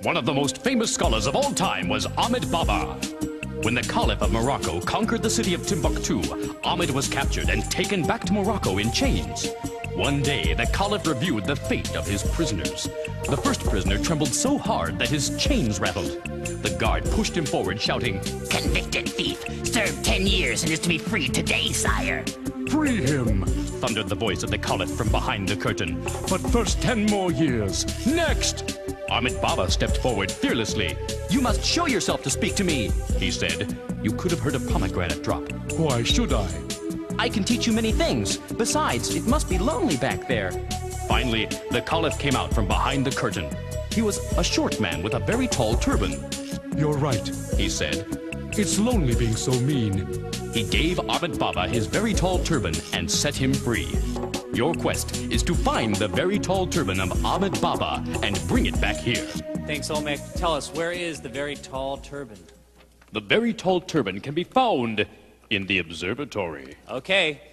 One of the most famous scholars of all time was Ahmad Baba. When the Caliph of Morocco conquered the city of Timbuktu, Ahmad was captured and taken back to Morocco in chains. One day, the Caliph reviewed the fate of his prisoners. The first prisoner trembled so hard that his chains rattled. The guard pushed him forward, shouting, "Convicted thief! Served 10 years and is to be freed today, sire!" "Free him!" thundered the voice of the Caliph from behind the curtain. "But first 10 more years! Next!" Ahmad Baba stepped forward fearlessly. "You must show yourself to speak to me," he said. You could have heard a pomegranate drop. "Why should I?" "I can teach you many things. Besides, it must be lonely back there." Finally, the Caliph came out from behind the curtain. He was a short man with a very tall turban. "You're right," he said. "It's lonely being so mean." He gave Ahmad Baba his very tall turban and set him free. Your quest is to find the very tall turban of Ahmad Baba and bring it back here. Thanks, Olmec. Tell us, where is the very tall turban? The very tall turban can be found in the observatory. Okay.